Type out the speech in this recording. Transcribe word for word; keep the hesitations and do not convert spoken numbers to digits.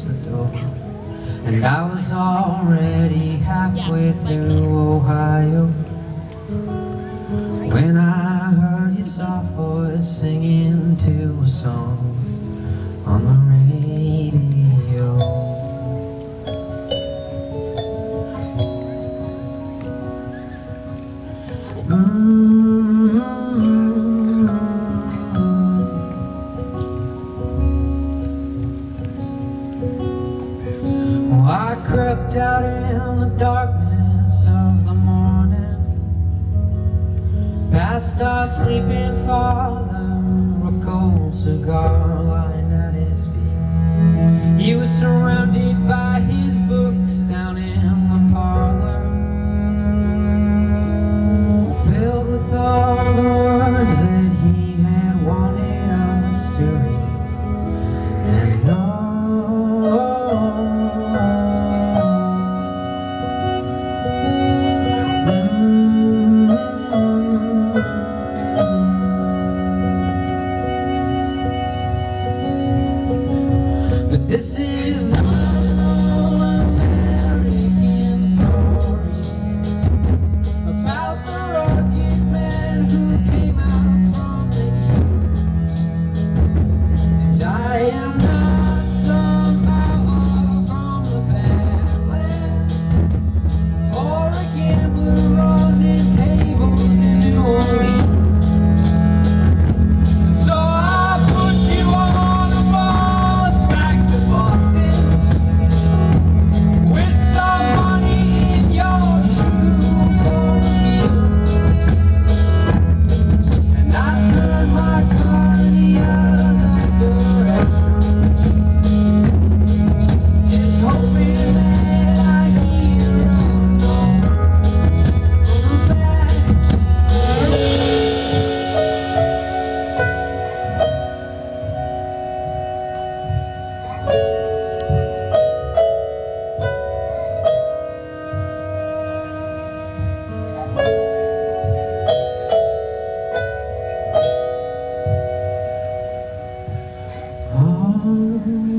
closed the door, and I was already halfway through Ohio when I heard your soft voice singing to a song on the radio. Mm-hmm. Well, I crept out in the darkness of the morning, past our sleeping father, a cold cigar lying at his feet. He was surrounded by his books down in the parlor, filled with all the words that he had wanted us to read. And oh,